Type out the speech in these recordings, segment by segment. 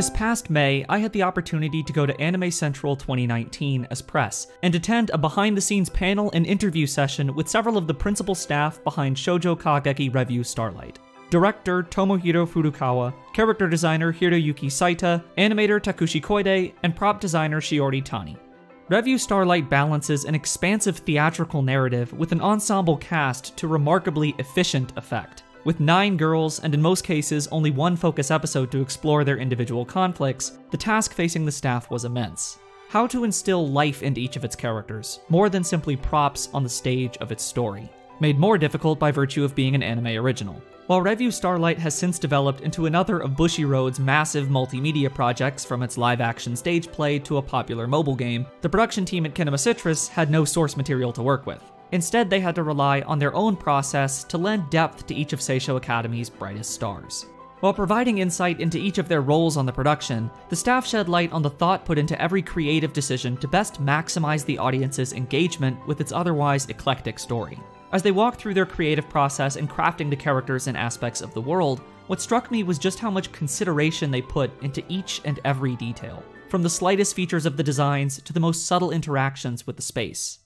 This past May, I had the opportunity to go to Anime Central 2019 as press, and attend a behind-the-scenes panel and interview session with several of the principal staff behind Shoujo Kageki Revue Starlight. Director Tomohiro Furukawa, character designer Hiroyuki Saita, animator Takushi Koide, and prop designer Shiori Tani. Revue Starlight balances an expansive theatrical narrative with an ensemble cast to remarkably efficient effect. With 9 girls, and in most cases only one focus episode to explore their individual conflicts, the task facing the staff was immense. How to instill life into each of its characters, more than simply props on the stage of its story, made more difficult by virtue of being an anime original. While Revue Starlight has since developed into another of Bushiroad's massive multimedia projects, from its live-action stage play to a popular mobile game, the production team at Kinema Citrus had no source material to work with. Instead, they had to rely on their own process to lend depth to each of Seisho Academy's brightest stars. While providing insight into each of their roles on the production, the staff shed light on the thought put into every creative decision to best maximize the audience's engagement with its otherwise eclectic story. As they walked through their creative process in crafting the characters and aspects of the world, what struck me was just how much consideration they put into each and every detail, from the slightest features of the designs to the most subtle interactions with the space.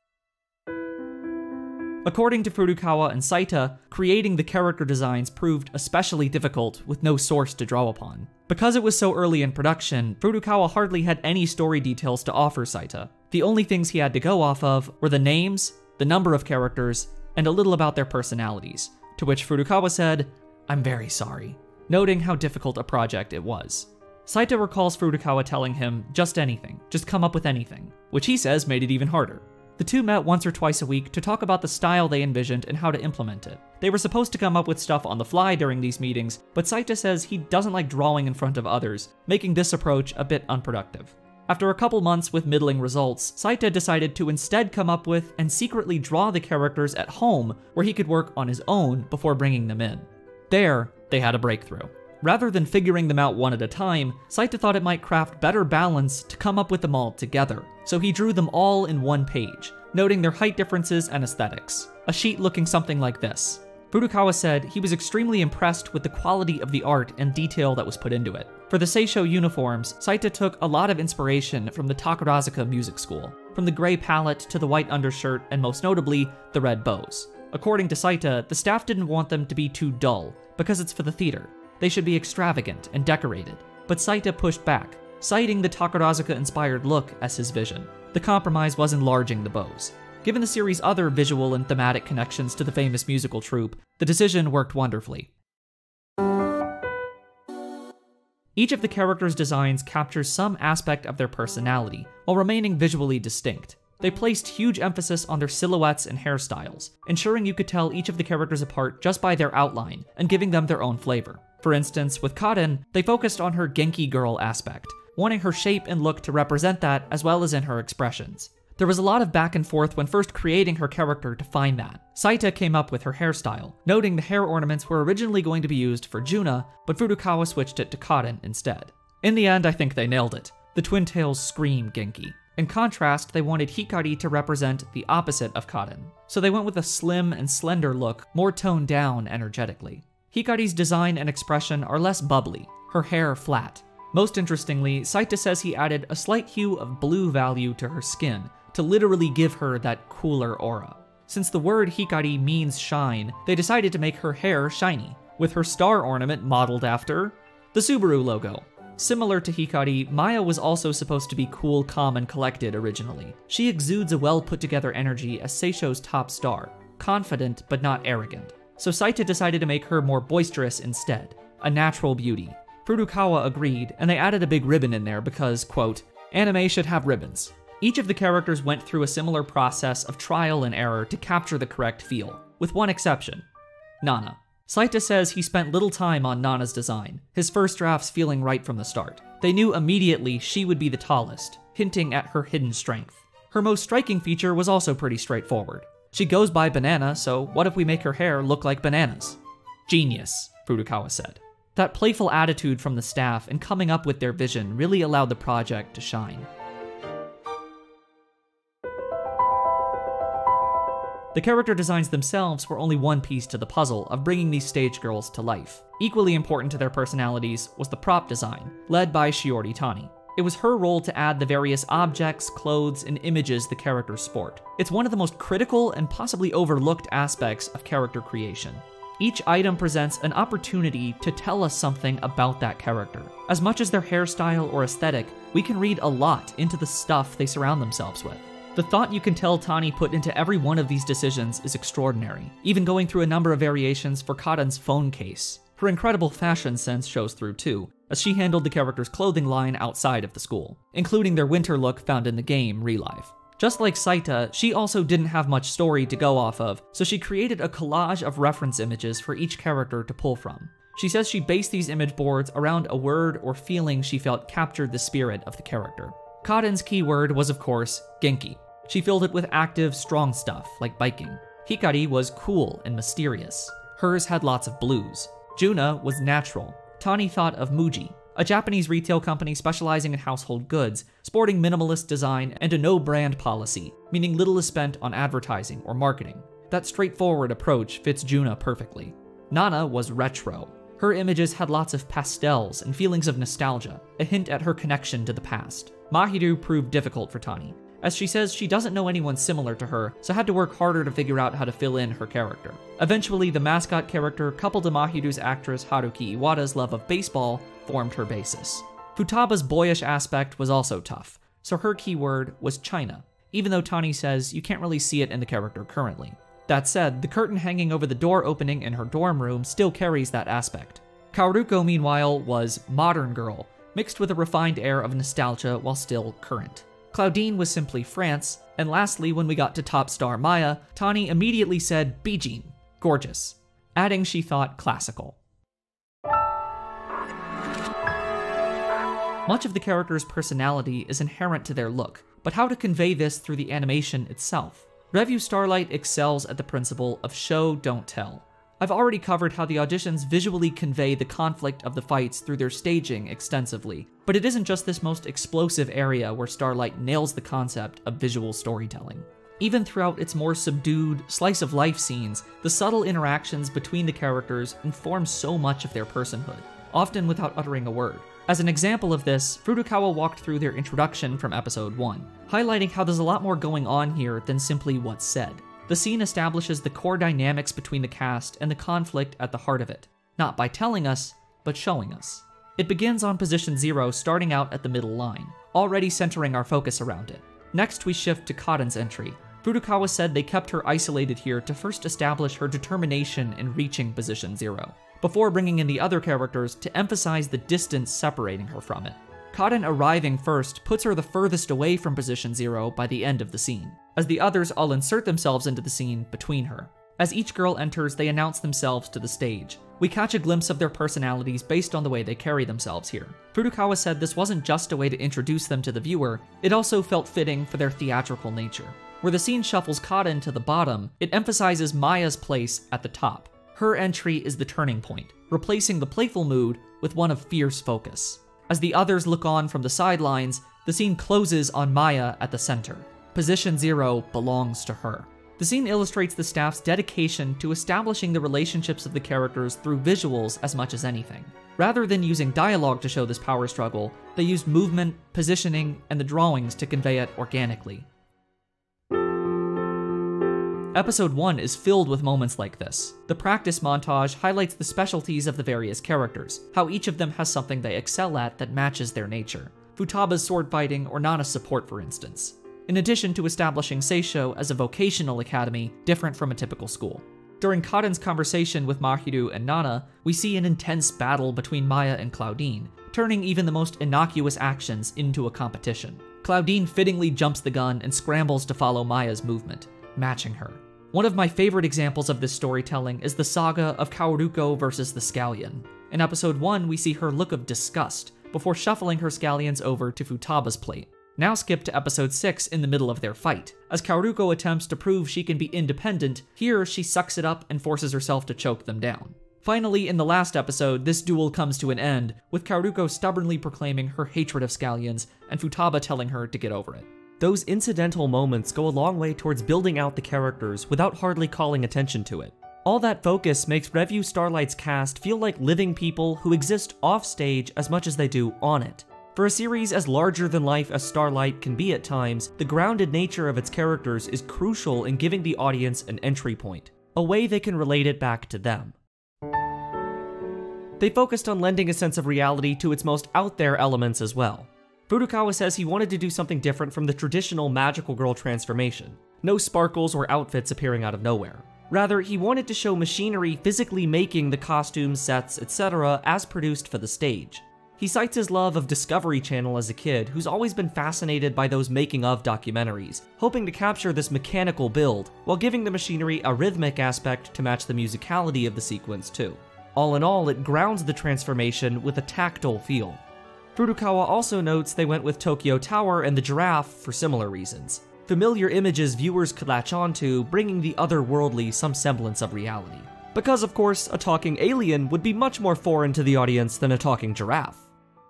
According to Furukawa and Saita, creating the character designs proved especially difficult with no source to draw upon. Because it was so early in production, Furukawa hardly had any story details to offer Saita. The only things he had to go off of were the names, the number of characters, and a little about their personalities, to which Furukawa said, "I'm very sorry," noting how difficult a project it was. Saita recalls Furukawa telling him, "Just anything, just come up with anything," which he says made it even harder. The two met once or twice a week to talk about the style they envisioned and how to implement it. They were supposed to come up with stuff on the fly during these meetings, but Saita says he doesn't like drawing in front of others, making this approach a bit unproductive. After a couple months with middling results, Saita decided to instead come up with and secretly draw the characters at home, where he could work on his own before bringing them in. There, they had a breakthrough. Rather than figuring them out one at a time, Saita thought it might craft better balance to come up with them all together, so he drew them all in one page, noting their height differences and aesthetics. A sheet looking something like this. Furukawa said he was extremely impressed with the quality of the art and detail that was put into it. For the Seisho uniforms, Saita took a lot of inspiration from the Takarazuka music school, from the gray palette to the white undershirt and most notably, the red bows. According to Saita, the staff didn't want them to be too dull, because it's for the theater. They should be extravagant and decorated. But Saita pushed back, citing the Takarazuka-inspired look as his vision. The compromise was enlarging the bows. Given the series' other visual and thematic connections to the famous musical troupe, the decision worked wonderfully. Each of the characters' designs captures some aspect of their personality, while remaining visually distinct. They placed huge emphasis on their silhouettes and hairstyles, ensuring you could tell each of the characters apart just by their outline, and giving them their own flavor. For instance, with Kaden, they focused on her Genki girl aspect, wanting her shape and look to represent that as well as in her expressions. There was a lot of back and forth when first creating her character to find that. Saita came up with her hairstyle, noting the hair ornaments were originally going to be used for Juna, but Furukawa switched it to Kaden instead. In the end, I think they nailed it. The twin tails scream Genki. In contrast, they wanted Hikari to represent the opposite of Kaden, so they went with a slim and slender look, more toned down energetically. Hikari's design and expression are less bubbly, her hair flat. Most interestingly, Saita says he added a slight hue of blue value to her skin, to literally give her that cooler aura. Since the word Hikari means shine, they decided to make her hair shiny, with her star ornament modeled after the Subaru logo. Similar to Hikari, Maya was also supposed to be cool, calm, and collected originally. She exudes a well-put-together energy as Seisho's top star, confident but not arrogant. So Saita decided to make her more boisterous instead, a natural beauty. Furukawa agreed, and they added a big ribbon in there because, quote, "Anime should have ribbons." Each of the characters went through a similar process of trial and error to capture the correct feel, with one exception, Nana. Saita says he spent little time on Nana's design, his first drafts feeling right from the start. They knew immediately she would be the tallest, hinting at her hidden strength. Her most striking feature was also pretty straightforward. She goes by Banana, so what if we make her hair look like bananas? Genius, Furukawa said. That playful attitude from the staff in coming up with their vision really allowed the project to shine. The character designs themselves were only one piece to the puzzle of bringing these stage girls to life. Equally important to their personalities was the prop design, led by Shiori Tani. It was her role to add the various objects, clothes, and images the characters sport. It's one of the most critical and possibly overlooked aspects of character creation. Each item presents an opportunity to tell us something about that character. As much as their hairstyle or aesthetic, we can read a lot into the stuff they surround themselves with. The thought you can tell Tani put into every one of these decisions is extraordinary, even going through a number of variations for Katan's phone case. Her incredible fashion sense shows through too, as she handled the character's clothing line outside of the school, including their winter look found in the game ReLive. Just like Saita, she also didn't have much story to go off of, so she created a collage of reference images for each character to pull from. She says she based these image boards around a word or feeling she felt captured the spirit of the character. Katan's keyword was, of course, Genki. She filled it with active, strong stuff, like biking. Hikari was cool and mysterious. Hers had lots of blues. Juna was natural. Tani thought of Muji, a Japanese retail company specializing in household goods, sporting minimalist design and a no-brand policy, meaning little is spent on advertising or marketing. That straightforward approach fits Juna perfectly. Nana was retro. Her images had lots of pastels and feelings of nostalgia, a hint at her connection to the past. Mahiru proved difficult for Tani, as she says she doesn't know anyone similar to her, so had to work harder to figure out how to fill in her character. Eventually, the mascot character, coupled to Mahiru's actress Haruki Iwata's love of baseball, formed her basis. Futaba's boyish aspect was also tough, so her keyword was China, even though Tani says you can't really see it in the character currently. That said, the curtain hanging over the door opening in her dorm room still carries that aspect. Kaoruko, meanwhile, was modern girl, mixed with a refined air of nostalgia while still current. Claudine was simply France, and lastly, when we got to top star Maya, Tani immediately said Bijin, gorgeous, adding she thought classical. Much of the character's personality is inherent to their look, but how to convey this through the animation itself? Revue Starlight excels at the principle of show, don't tell. I've already covered how the auditions visually convey the conflict of the fights through their staging extensively, but it isn't just this most explosive area where Starlight nails the concept of visual storytelling. Even throughout its more subdued, slice-of-life scenes, the subtle interactions between the characters inform so much of their personhood, often without uttering a word. As an example of this, Furukawa walked through their introduction from episode 1, highlighting how there's a lot more going on here than simply what's said. The scene establishes the core dynamics between the cast and the conflict at the heart of it, not by telling us, but showing us. It begins on position 0, starting out at the middle line, already centering our focus around it. Next, we shift to Katan's entry. Furukawa said they kept her isolated here to first establish her determination in reaching position 0, before bringing in the other characters to emphasize the distance separating her from it. Katan arriving first puts her the furthest away from position 0 by the end of the scene, as the others all insert themselves into the scene between her. As each girl enters, they announce themselves to the stage. We catch a glimpse of their personalities based on the way they carry themselves here. Furukawa said this wasn't just a way to introduce them to the viewer, it also felt fitting for their theatrical nature. Where the scene shuffles Katan to the bottom, it emphasizes Maya's place at the top. Her entry is the turning point, replacing the playful mood with one of fierce focus. As the others look on from the sidelines, the scene closes on Maya at the center. Position 0 belongs to her. The scene illustrates the staff's dedication to establishing the relationships of the characters through visuals as much as anything. Rather than using dialogue to show this power struggle, they used movement, positioning, and the drawings to convey it organically. Episode 1 is filled with moments like this. The practice montage highlights the specialties of the various characters, how each of them has something they excel at that matches their nature. Futaba's sword fighting or Nana's support, for instance. In addition to establishing Seisho as a vocational academy, different from a typical school. During Katan's conversation with Mahiru and Nana, we see an intense battle between Maya and Claudine, turning even the most innocuous actions into a competition. Claudine fittingly jumps the gun and scrambles to follow Maya's movement, matching her. One of my favorite examples of this storytelling is the saga of Kaoruko versus the scallion. In episode 1, we see her look of disgust before shuffling her scallions over to Futaba's plate. Now skip to episode 6 in the middle of their fight. As Kaoruko attempts to prove she can be independent, here she sucks it up and forces herself to choke them down. Finally, in the last episode, this duel comes to an end, with Kaoruko stubbornly proclaiming her hatred of scallions and Futaba telling her to get over it. Those incidental moments go a long way towards building out the characters without hardly calling attention to it. All that focus makes Revue Starlight's cast feel like living people who exist offstage as much as they do on it. For a series as larger than life as Starlight can be at times, the grounded nature of its characters is crucial in giving the audience an entry point, a way they can relate it back to them. They focused on lending a sense of reality to its most out-there elements as well. Furukawa says he wanted to do something different from the traditional magical girl transformation. No sparkles or outfits appearing out of nowhere. Rather, he wanted to show machinery physically making the costumes, sets, etc. as produced for the stage. He cites his love of Discovery Channel as a kid who's always been fascinated by those making-of documentaries, hoping to capture this mechanical build while giving the machinery a rhythmic aspect to match the musicality of the sequence too. All in all, it grounds the transformation with a tactile feel. Furukawa also notes they went with Tokyo Tower and the giraffe for similar reasons. Familiar images viewers could latch onto, bringing the otherworldly some semblance of reality. Because, of course, a talking alien would be much more foreign to the audience than a talking giraffe.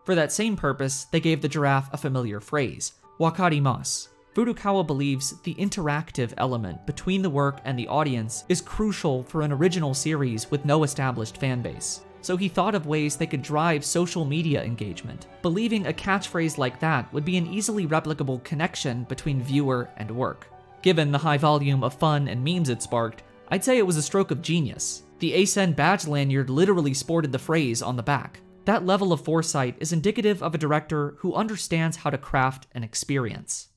For that same purpose, they gave the giraffe a familiar phrase, wakarimasu. Furukawa believes the interactive element between the work and the audience is crucial for an original series with no established fanbase. So he thought of ways they could drive social media engagement, believing a catchphrase like that would be an easily replicable connection between viewer and work. Given the high volume of fun and memes it sparked, I'd say it was a stroke of genius. The ACEN badge lanyard literally sported the phrase on the back. That level of foresight is indicative of a director who understands how to craft an experience.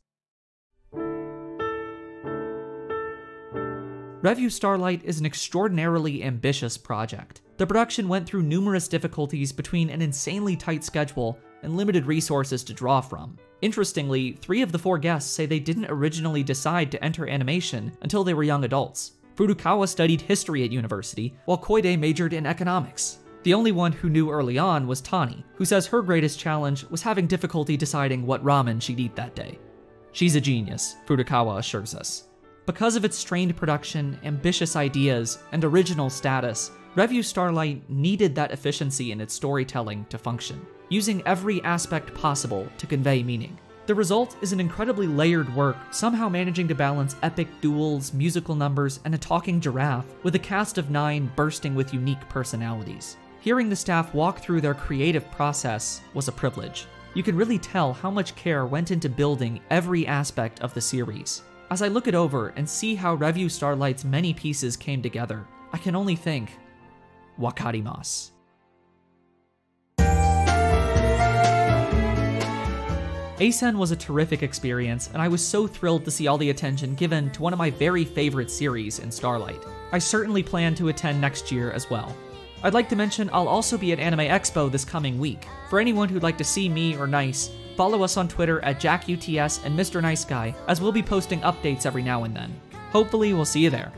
Revue Starlight is an extraordinarily ambitious project. The production went through numerous difficulties between an insanely tight schedule and limited resources to draw from. Interestingly, 3 of the 4 guests say they didn't originally decide to enter animation until they were young adults. Furukawa studied history at university, while Koide majored in economics. The only one who knew early on was Tani, who says her greatest challenge was having difficulty deciding what ramen she'd eat that day. She's a genius, Furukawa assures us. Because of its strained production, ambitious ideas, and original status, Revue Starlight needed that efficiency in its storytelling to function, using every aspect possible to convey meaning. The result is an incredibly layered work, somehow managing to balance epic duels, musical numbers, and a talking giraffe with a cast of 9 bursting with unique personalities. Hearing the staff walk through their creative process was a privilege. You can really tell how much care went into building every aspect of the series. As I look it over and see how Revue Starlight's many pieces came together, I can only think, wakarimasu. ASEN was a terrific experience, and I was so thrilled to see all the attention given to one of my very favorite series in Starlight. I certainly plan to attend next year as well. I'd like to mention I'll also be at Anime Expo this coming week. For anyone who'd like to see me or Nice, follow us on Twitter at JackUTS and MrNiceGuy, as we'll be posting updates every now and then. Hopefully we'll see you there.